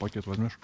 пакет возьмешь.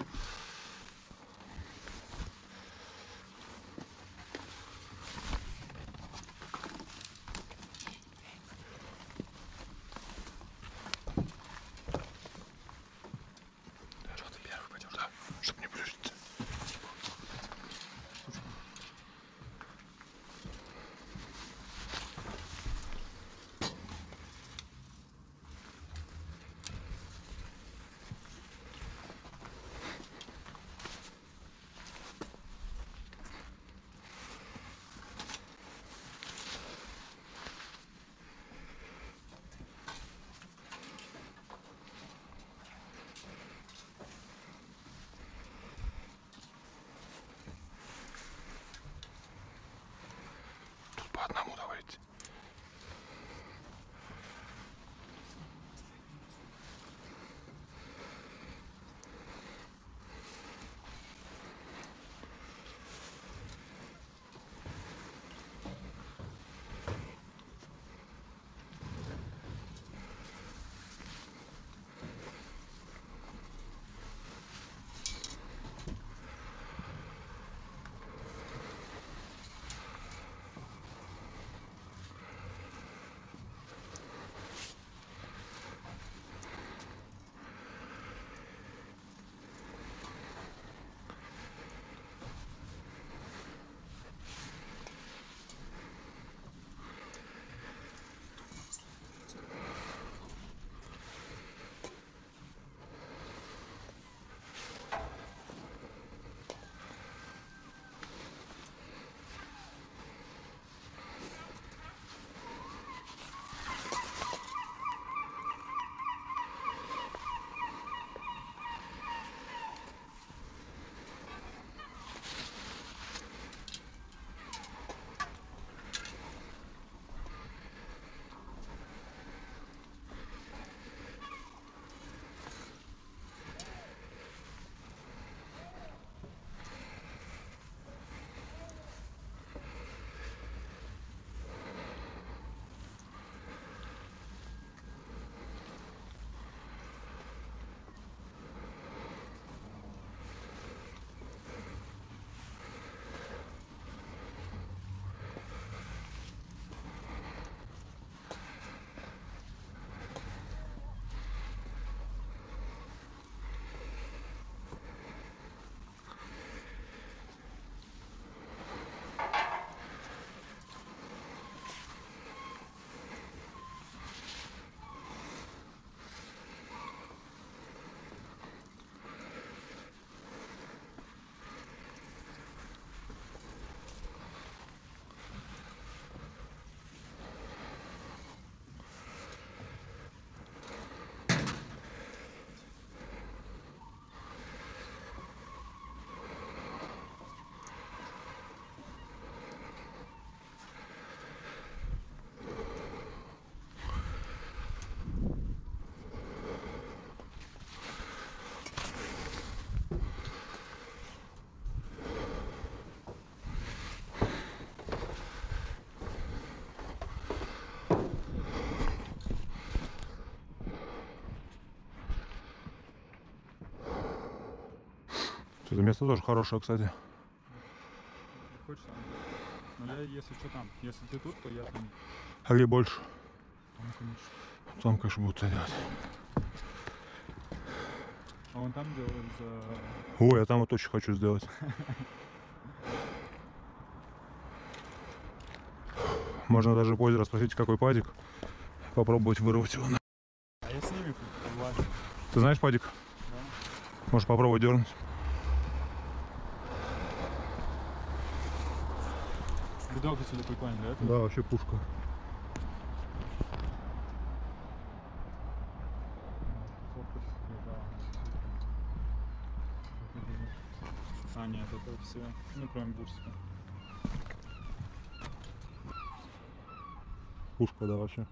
Это место тоже хорошее, кстати. Хочется. Но я, если что, там. Если ты тут, то я там. А где больше? Там, конечно. Там, конечно, будут садят. А вон там делают за... Ой, я там вот очень хочу сделать. Можно даже позже спросить, какой падик. Попробовать вырвать его. А я с ними влажу. Ты знаешь падик? Да. Можешь попробовать дернуть. Видок отсюда прикольный, да? Да, вообще пушка. А, нет, это все. Ну, кроме бурсика. Пушка, да, вообще.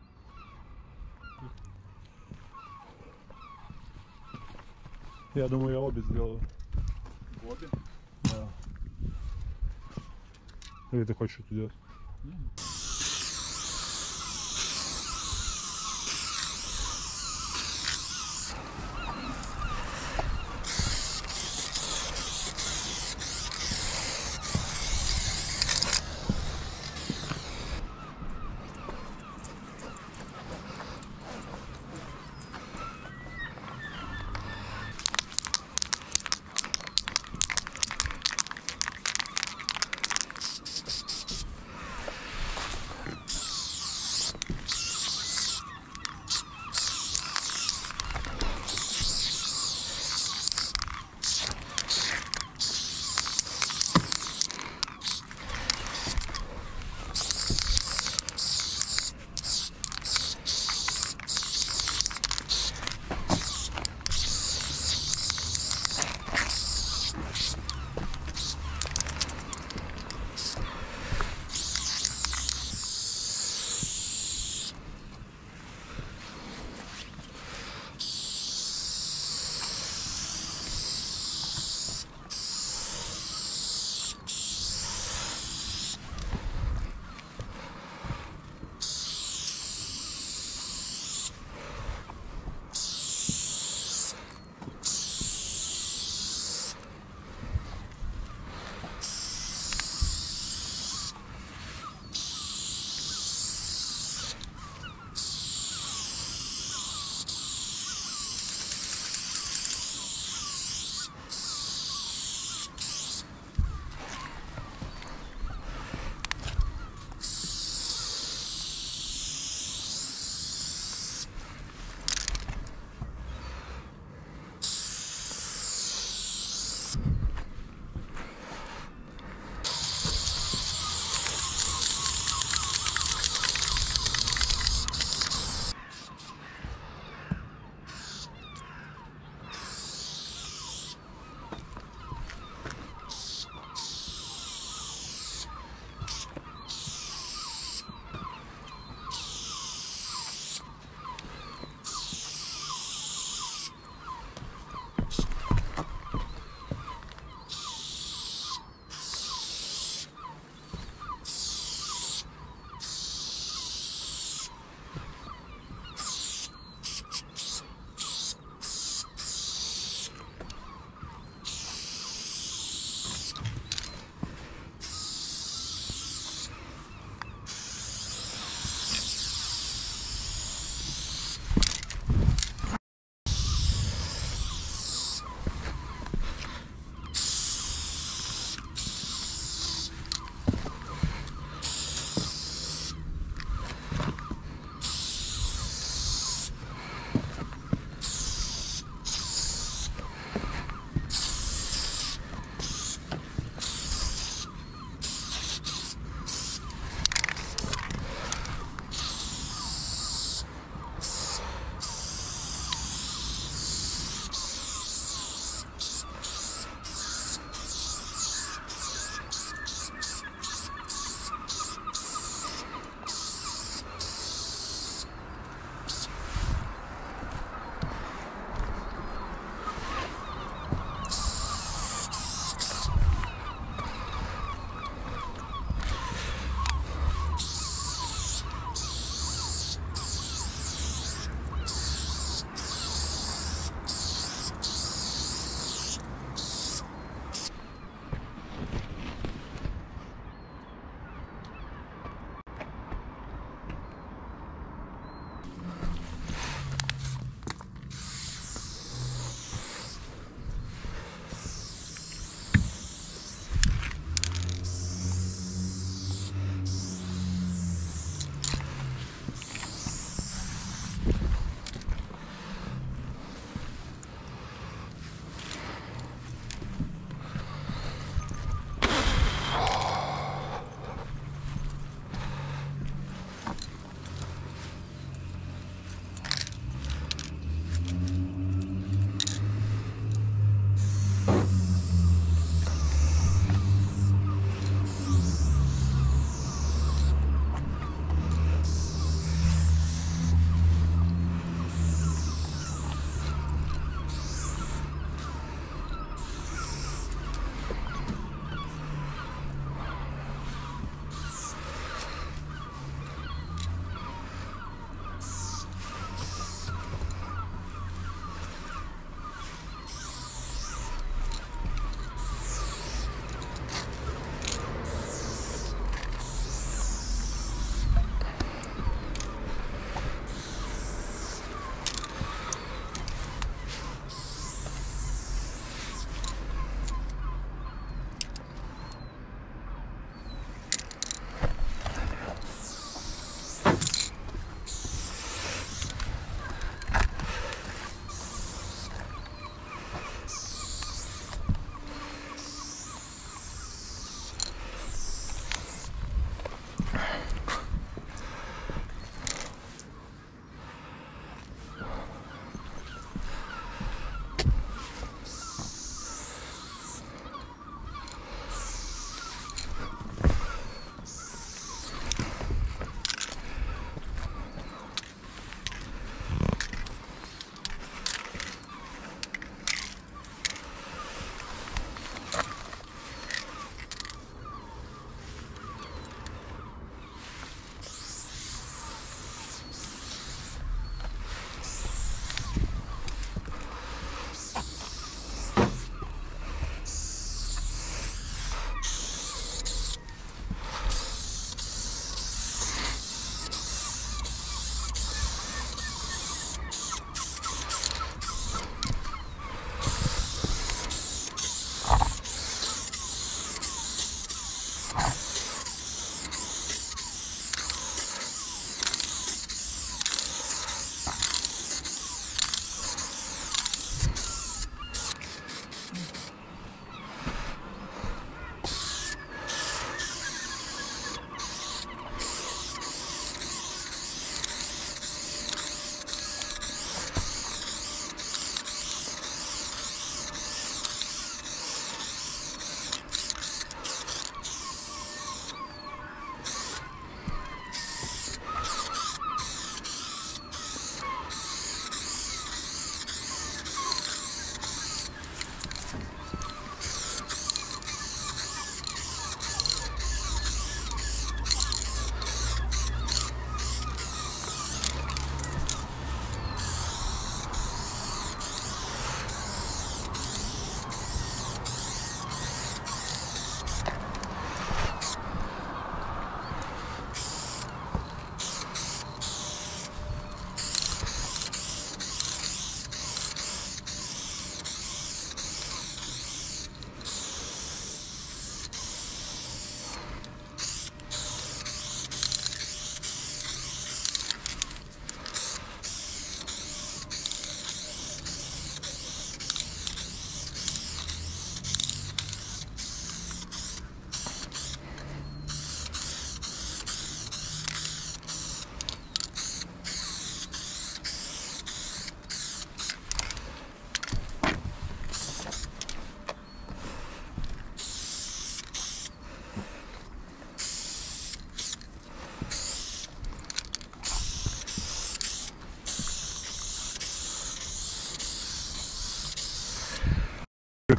Я думаю, я обе сделаю. Обе? Да. Или ты хочешь что-то делать?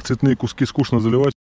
цветные куски скучно заливать.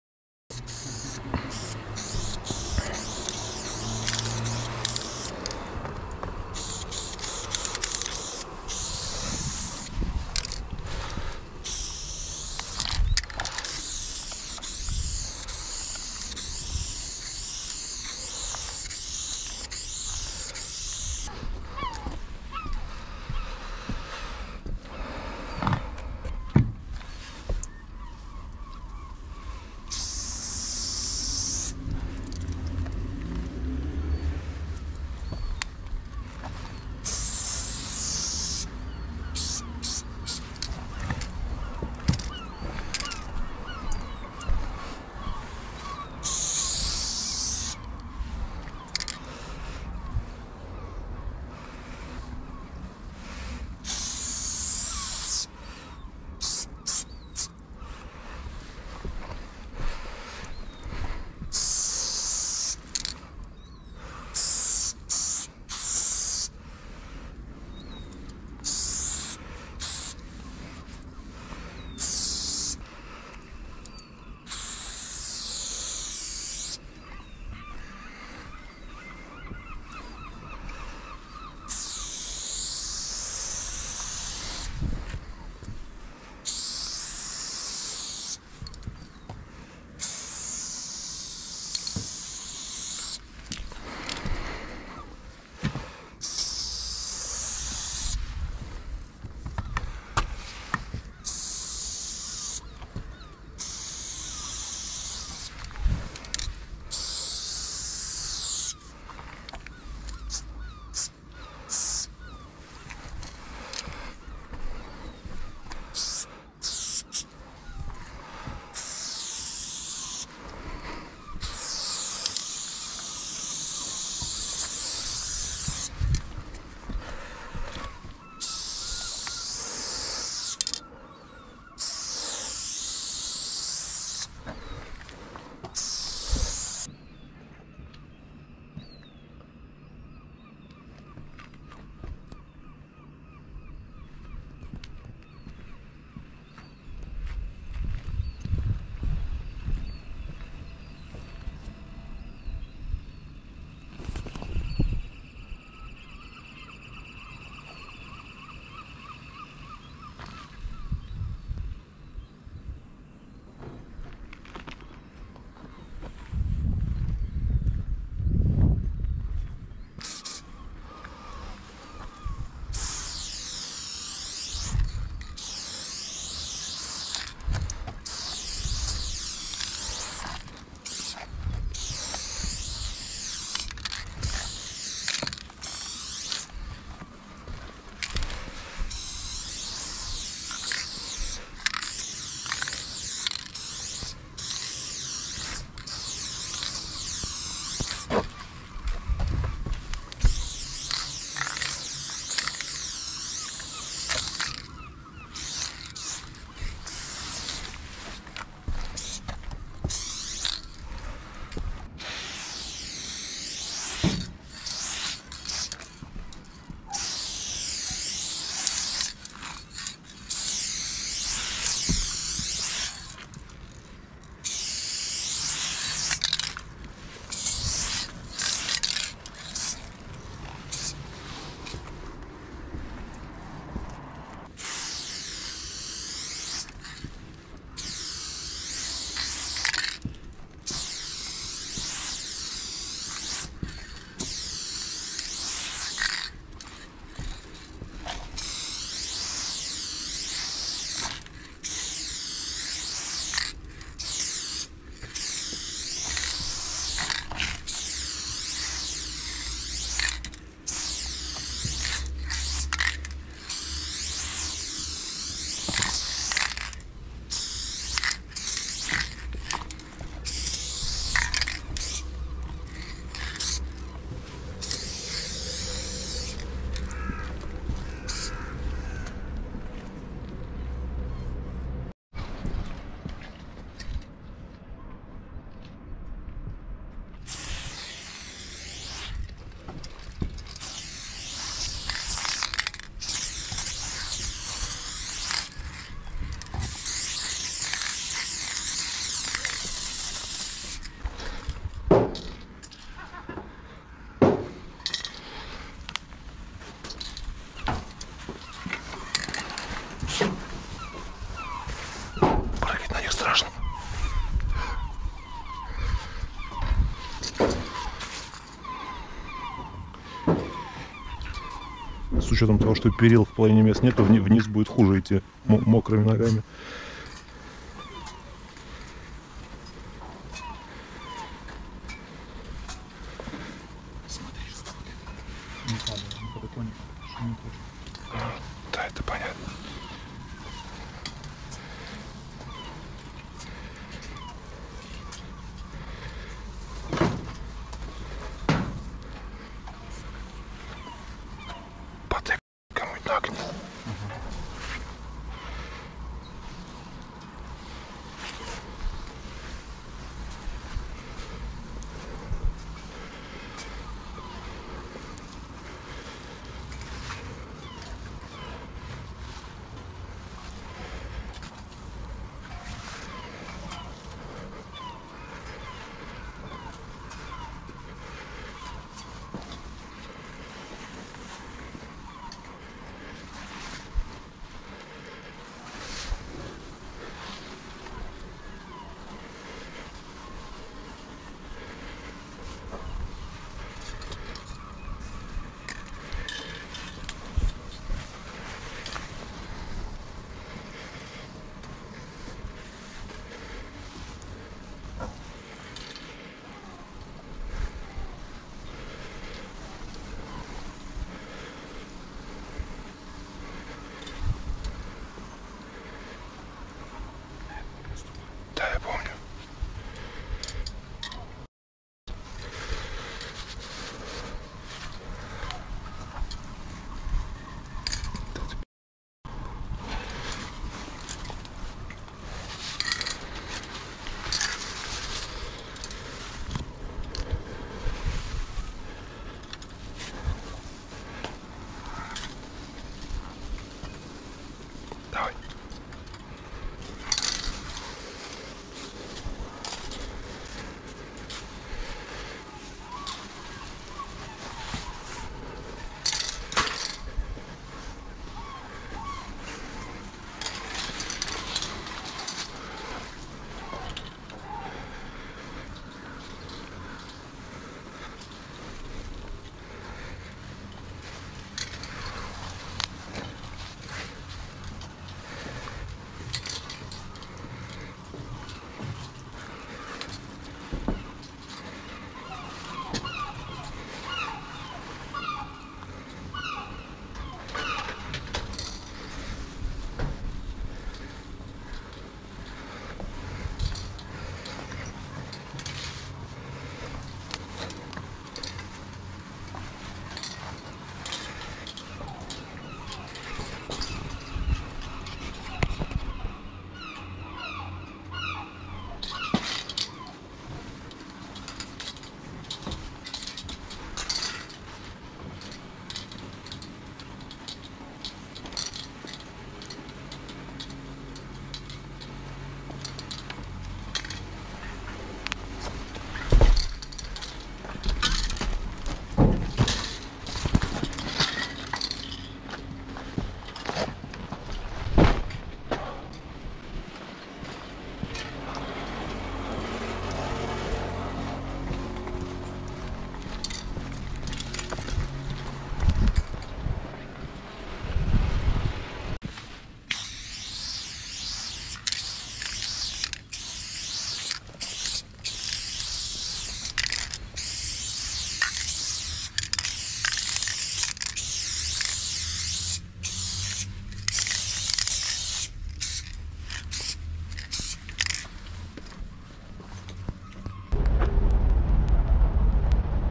с учетом того, что перил в половине мест нету, вниз будет хуже идти мокрыми ногами.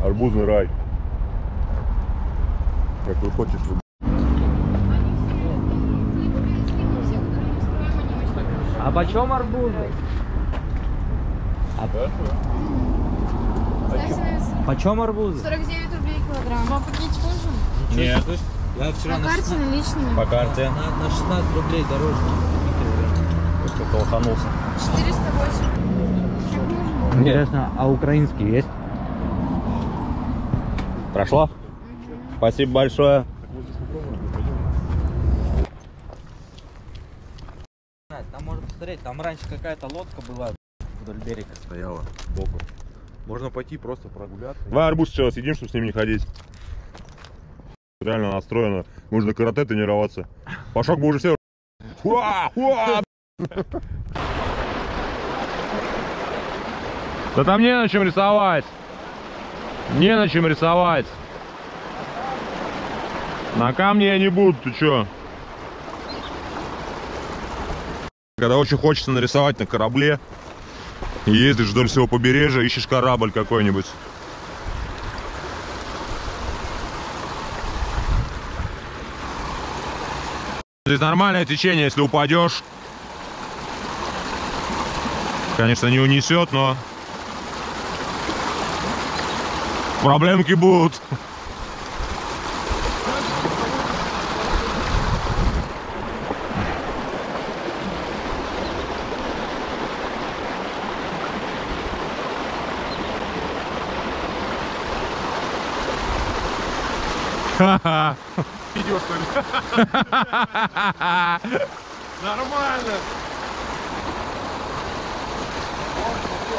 Арбузный рай. Как вы хочешь. А почем арбузы? Почем арбузы? 49 рублей килограмм. Вам пакетик нужен? Нет. Я вчера по карте наличными. По карте. На 16 рублей дороже. Просто колханулся. 408. Интересно, а украинские есть? Прошло? Спасибо большое. Там можно посмотреть, там раньше какая-то лодка была вдоль берега стояла, сбоку. Можно пойти просто прогуляться. Давай арбуз сначала съедим, чтобы с ним не ходить. реально настроено. Можно карате тренироваться. Пошок бы уже все. Да там не на чем рисовать. Не на чем рисовать. На камне я не буду, ты чё? Когда очень хочется нарисовать на корабле, ездишь вдоль всего побережья, ищешь корабль какой-нибудь. Здесь нормальное течение, если упадешь, конечно, не унесет, но проблемки будут. Ха-ха. Идешь, что ли? Нормально.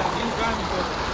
Один камень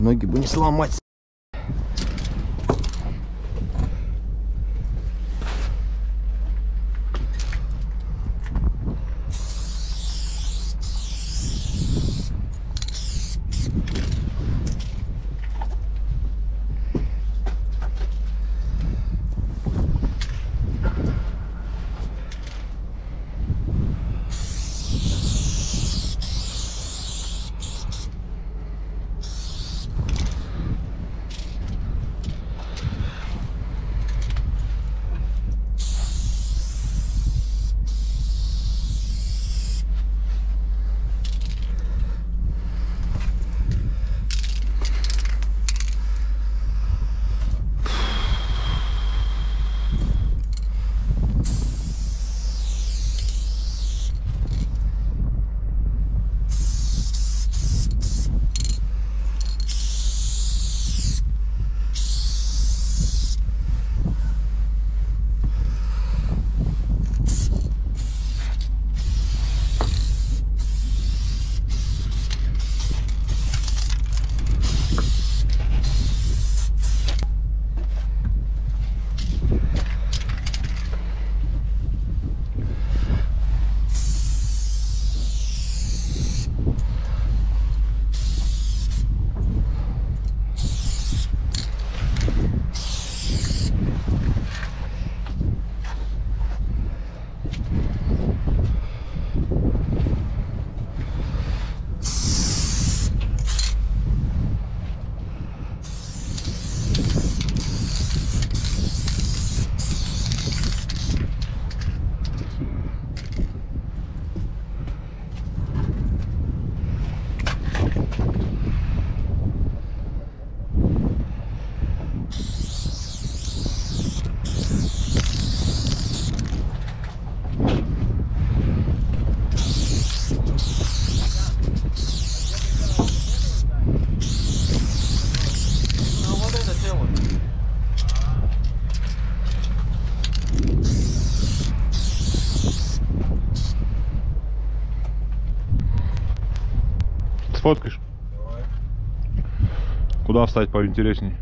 ноги бы не сломать. сфоткаешь? Давай. Куда встать поинтересней?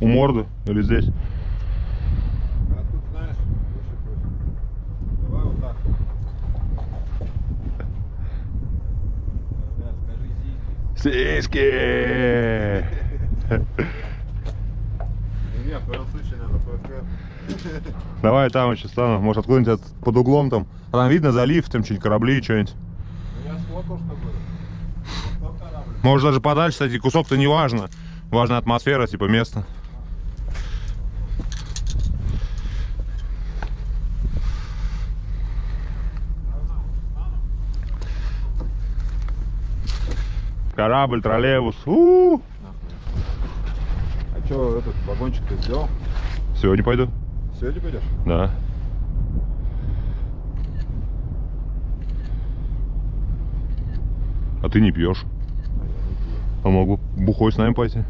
У морды или здесь? А тут, знаешь, выше проще. Давай вот так. Да, скажи сиськи. Сиськи! Нет, в этом случае надо поискать. Давай там еще стану. Может, откуда-нибудь под углом там. А там видно залив, там что-нибудь, корабли, что-нибудь. Ну, я сфоткал, что было. Может, даже подальше, кстати, кусок-то не важно. Важна атмосфера, типа место. Корабль, троллейбус. У-у-у. А что этот вагончик-то сделал? Сегодня пойду. Сегодня пойдешь? Да. А ты не пьешь. А могу бухой с нами пойти.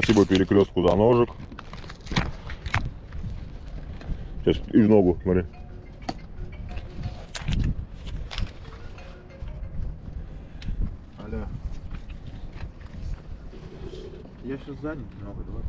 Спасибо перекрестку за ножик. Сейчас и в ногу, смотри. Алло. Я сейчас сзади ногу, давай.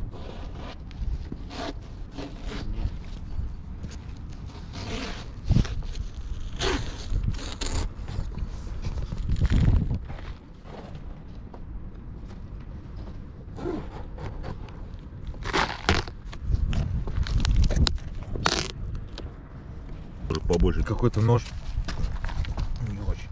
Побольше. Какой-то нож. Не очень.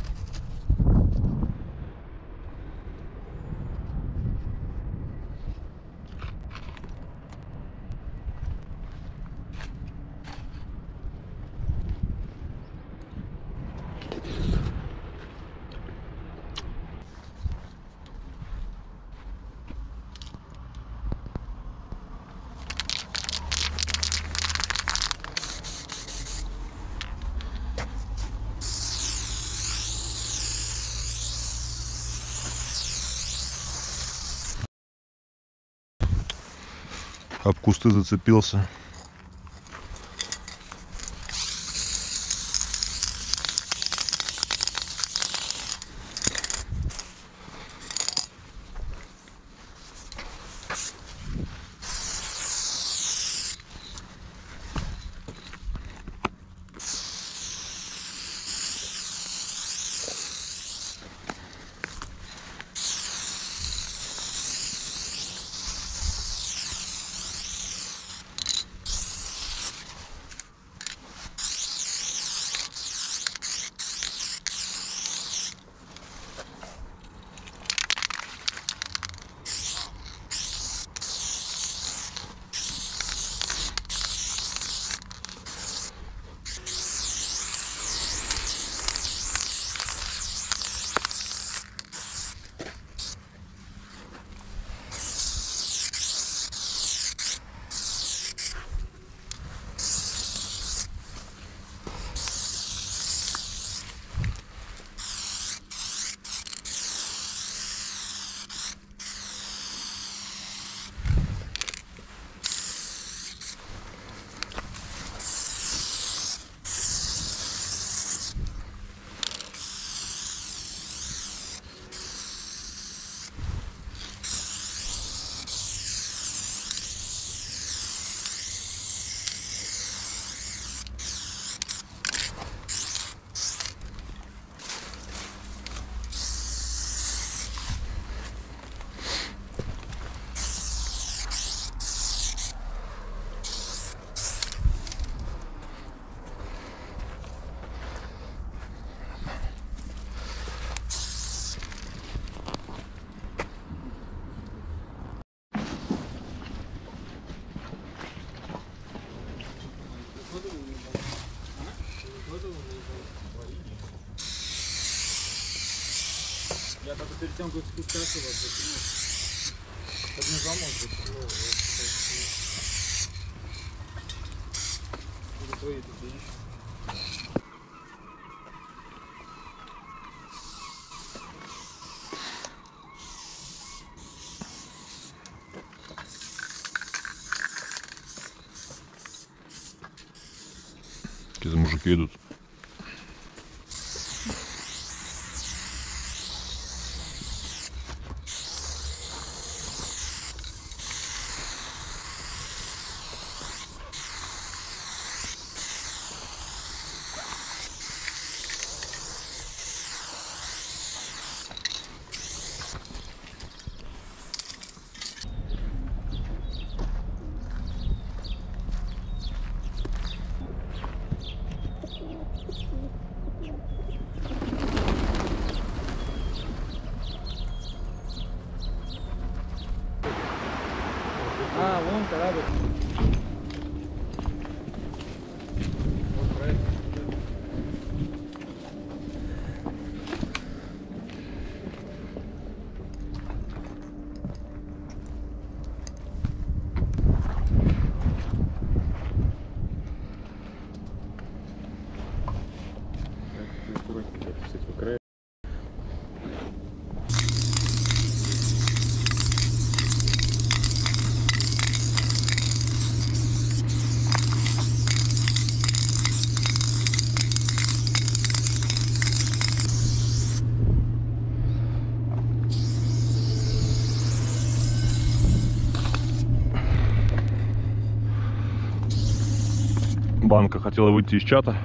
Об кусты зацепился. Я только перед тем, как спускаться вас затянул. Под ножом он затянул. Это твои тут, видишь? Какие-то мужики идут. А, вон корабль. Вот проект. Банка хотела выйти из чата.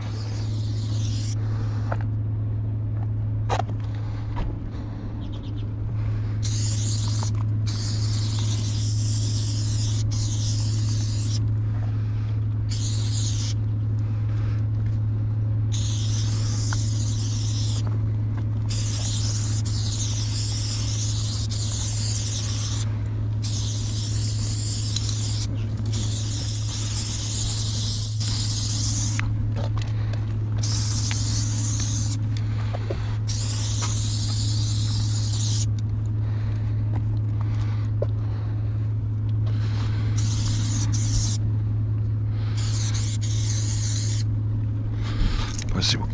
Спасибо.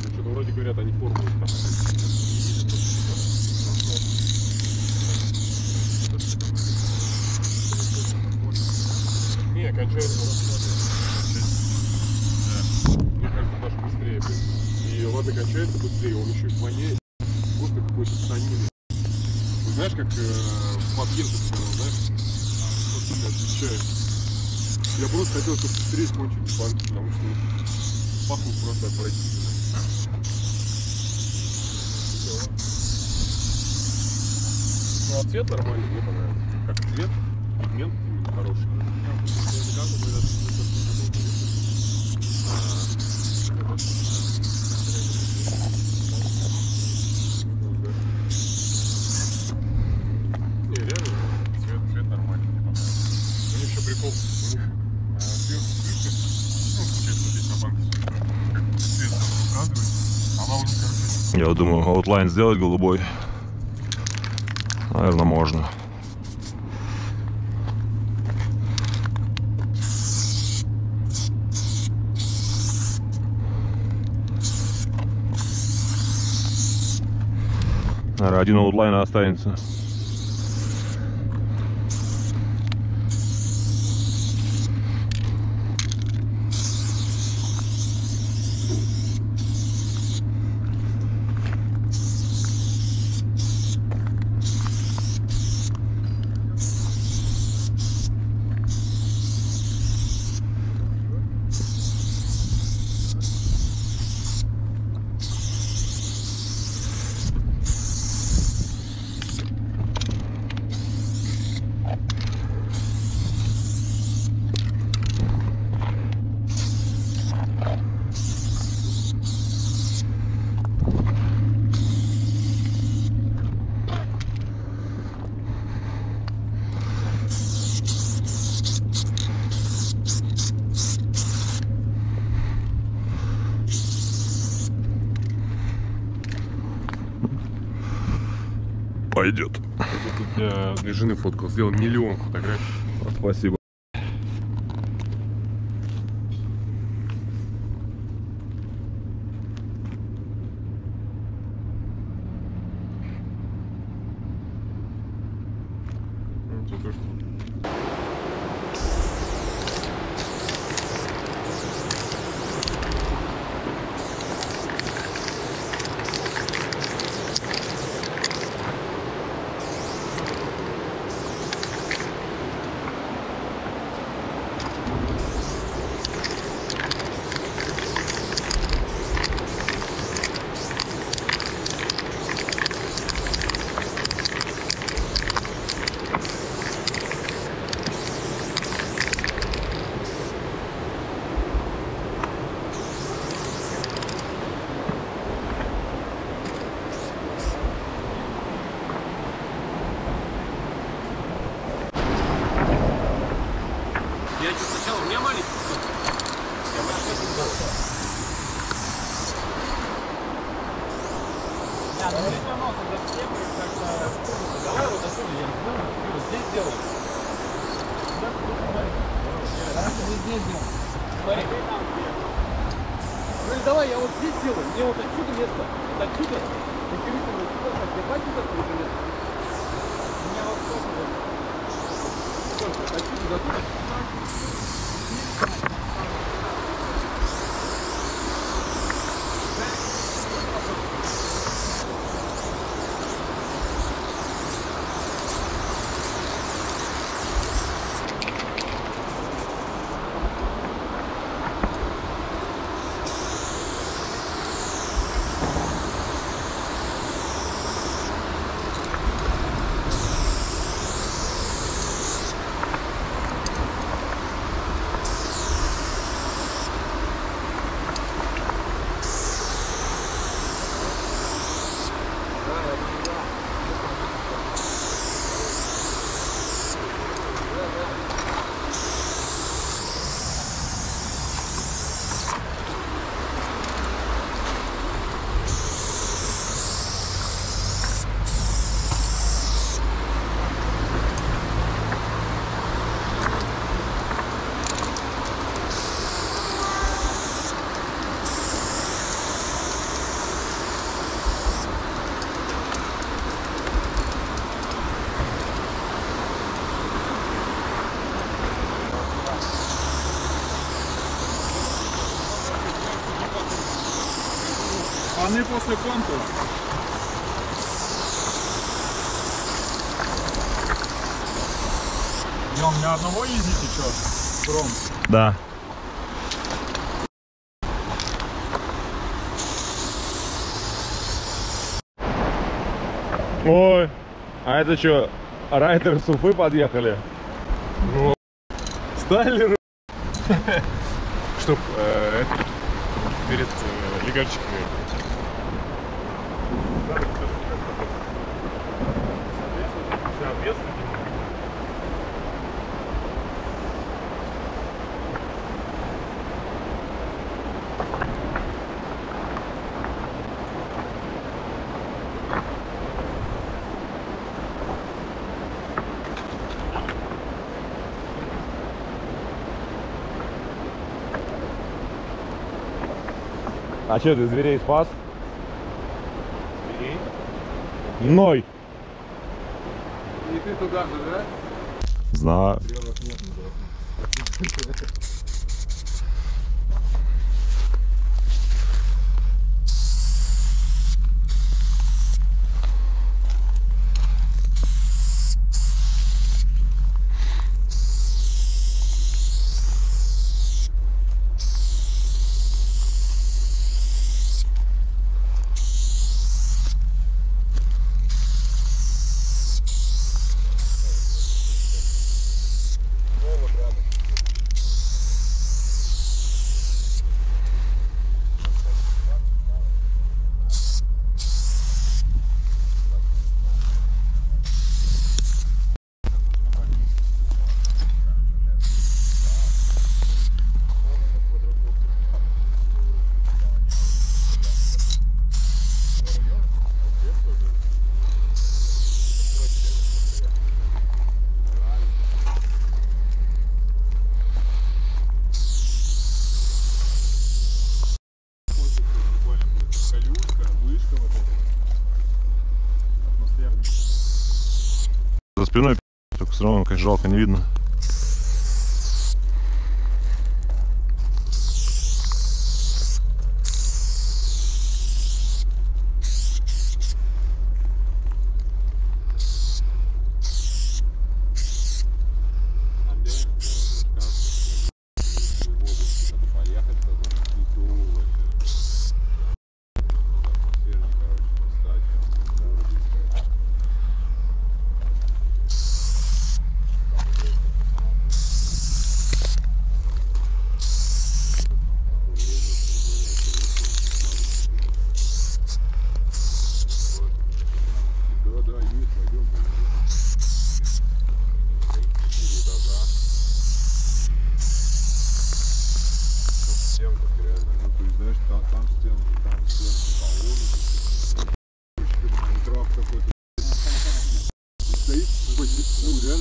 Что-то вроде говорят, они форму там. Не, кончается у нас. Да. Мне кажется, даже быстрее. И ладно, кончается быстрее, он еще и воняет. Просто какой-то санин. Знаешь, как в подъезде, знаешь? Отвечает. Я просто хотел, чтобы быстрее кончились банки, потому что пахнут просто отвратительно. Ну а цвет нормальный, мне понравился. Как цвет, пигмент хороший. Не, реально, цвет нормальный, мне понравился. У них еще прикол. Я вот думаю, аутлайн сделать голубой. Наверное, можно. Наверное, один аутлайн останется. пойдет. Я для жены фоткал, сделал миллион фотографий. Спасибо. Они после конкурса. Я у меня одного ездите, что? Кром. Да. Ой, а это что, райдеры с Уфы подъехали? Ну, стали. Чтоб перед легальщиками. А что ты зверей спас? Зверей? Ной! И ты туда же, да? Знаю. за спиной, только все равно, конечно, жалко, не видно.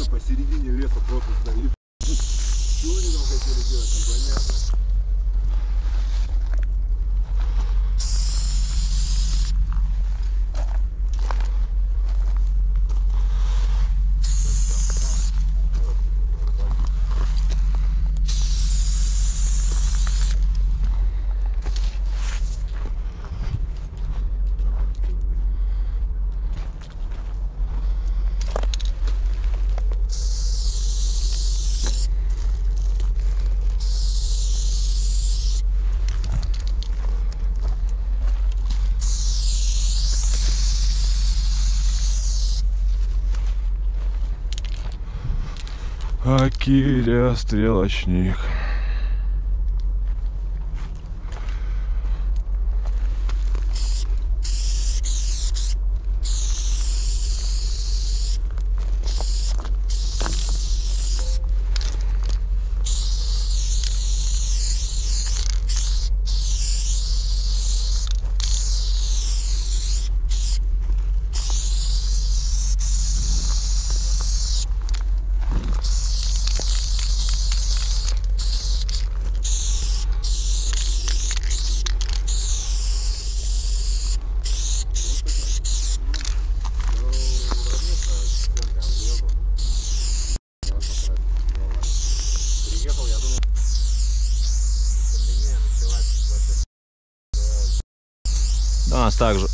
Посередине леса просто стоит. Чего они там хотели делать, непонятно. Акиря стрелочник. Также.